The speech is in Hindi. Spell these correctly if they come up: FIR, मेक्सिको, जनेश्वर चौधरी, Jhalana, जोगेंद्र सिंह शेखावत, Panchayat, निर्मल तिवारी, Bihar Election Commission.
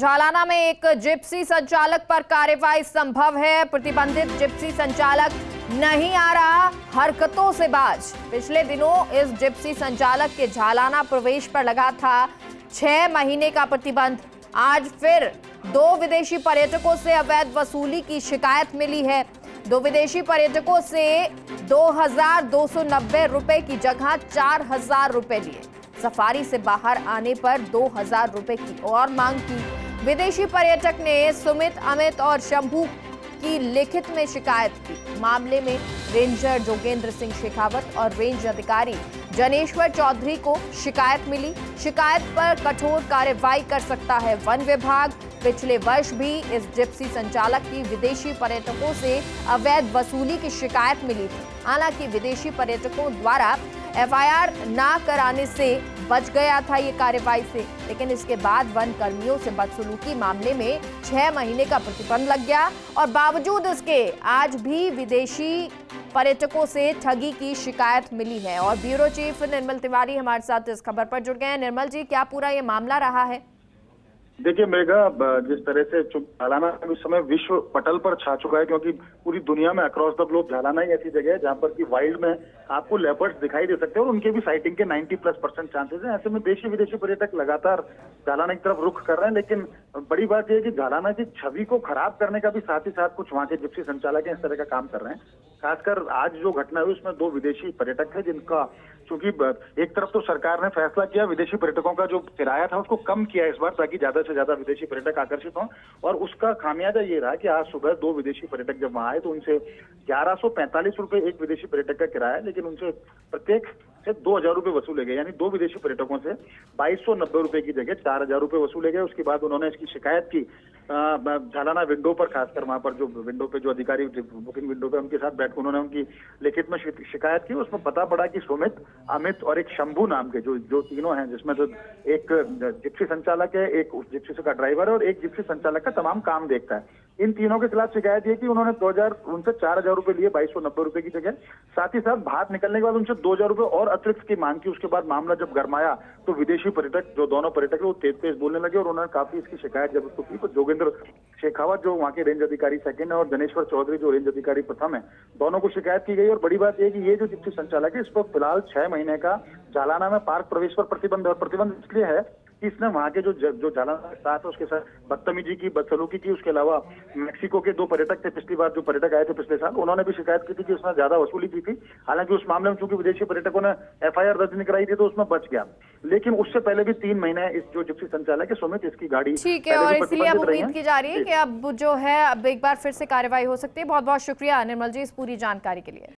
झालाना में एक जिप्सी संचालक पर कार्रवाई संभव है। प्रतिबंधित जिप्सी संचालक नहीं आ रहा हरकतों से बाज। पिछले दिनों इस जिप्सी संचालक के झालाना प्रवेश पर लगा था 6 महीने का प्रतिबंध। आज फिर 2 विदेशी पर्यटकों से अवैध वसूली की शिकायत मिली है। 2 विदेशी पर्यटकों से 2290 रुपए की जगह 4000 रुपए लिए। सफारी से बाहर आने पर 2000 रुपए की और मांग की। विदेशी पर्यटक ने सुमित, अमित और शंभू की लिखित में शिकायत की। मामले में रेंजर जोगेंद्र सिंह शेखावत और रेंज अधिकारी जनेश्वर चौधरी को शिकायत मिली। शिकायत पर कठोर कार्रवाई कर सकता है वन विभाग। पिछले वर्ष भी इस जिप्सी संचालक की विदेशी पर्यटकों से अवैध वसूली की शिकायत मिली थी। हालांकि विदेशी पर्यटकों द्वारा FIR ना कराने से बच गया था ये कार्रवाई से, लेकिन इसके बाद वन कर्मियों से बदसलूकी मामले में 6 महीने का प्रतिबंध लग गया और बावजूद इसके आज भी विदेशी पर्यटकों से ठगी की शिकायत मिली है। और ब्यूरो चीफ निर्मल तिवारी हमारे साथ इस खबर पर जुड़ गए हैं। निर्मल जी, क्या पूरा ये मामला रहा है? देखिए मेघा, जिस तरह से झालाना इस समय विश्व पटल पर छा चुका है, क्योंकि पूरी दुनिया में अक्रॉस द ग्लोब झालाना ही ऐसी जगह है जहां पर कि वाइल्ड में आपको लेपर्ड्स दिखाई दे सकते हैं और उनके भी साइटिंग के 90+% चांसेस हैं। ऐसे में देशी विदेशी पर्यटक लगातार झालाना की तरफ रुख कर रहे हैं, लेकिन बड़ी बात यह है कि झालाना की छवि को खराब करने का भी साथ ही साथ कुछ वहाँ के जिप्सी संचालक हैं, इस तरह का काम कर रहे हैं। खासकर आज जो घटना हुई उसमें 2 विदेशी पर्यटक थे जिनका, क्योंकि एक तरफ तो सरकार ने फैसला किया विदेशी पर्यटकों का जो किराया था उसको कम किया इस बार ताकि ज्यादा से ज्यादा विदेशी पर्यटक आकर्षित हों, और उसका खामियाजा ये रहा कि आज सुबह 2 विदेशी पर्यटक जब वहां आए तो उनसे 1145 रुपए एक विदेशी पर्यटक का किराया है, लेकिन उनसे प्रत्येक से 2000 रुपए वसूले गए। यानी 2 विदेशी पर्यटकों से 2290 रुपए की जगह 4000 रुपए वसूले गए। उसके बाद उन्होंने इसकी शिकायत की झालाना विंडो पर, खासकर वहां पर जो विंडो पे जो अधिकारी बुकिंग विंडो पे उनके साथ बैठकर उन्होंने उनकी लिखित में शिकायत की। उसमें पता पड़ा कि सुमित, अमित और एक शंभू नाम के जो तीनों हैं, जिसमें तो एक जिप्सी संचालक है, एक उस जिप्सी का ड्राइवर है और एक जिप्सी संचालक का तमाम काम देखता है, इन तीनों के खिलाफ शिकायत ये कि उन्होंने 4000 रुपए लिए 2290 रुपए की जगह। साथ ही साथ बाहर निकलने के बाद उनसे 2000 रुपए और अतिरिक्त की मांग की। उसके बाद मामला जब गरमाया तो विदेशी पर्यटक जो दोनों पर्यटक वो तेज तेज बोलने लगे और उन्होंने काफी इसकी शिकायत जब उसको की तो जोगेंद्र शेखावत जो वहाँ के रेंज अधिकारी 2nd है और जनेश्वर चौधरी जो रेंज अधिकारी 3nd है, दोनों को शिकायत की गई। और बड़ी बात यह कि ये जो जिप्सी संचालक है इस पर फिलहाल 6 महीने का झालाना में पार्क प्रवेश पर प्रतिबंध, और प्रतिबंध इसलिए है इसने वहाँ के जो झालाना साथ उसके साथ बदतमीजी की, बदसलूकी की। उसके अलावा मेक्सिको के 2 पर्यटक थे पिछली बार, जो पर्यटक आए थे पिछले साल, उन्होंने भी शिकायत की थी कि उसने ज्यादा वसूली की थी। हालांकि उस मामले में चूंकि विदेशी पर्यटकों ने FIR दर्ज नहीं कराई थी तो उसमें बच गया, लेकिन उससे पहले भी 3 महीने इस जो जिप्सी संचालक है सुमित, इसकी गाड़ी ठीक है और इसलिए अब उम्मीद की जा रही है कि अब एक बार फिर से कार्रवाई हो सकती है। बहुत बहुत शुक्रिया निर्मल जी इस पूरी जानकारी के लिए।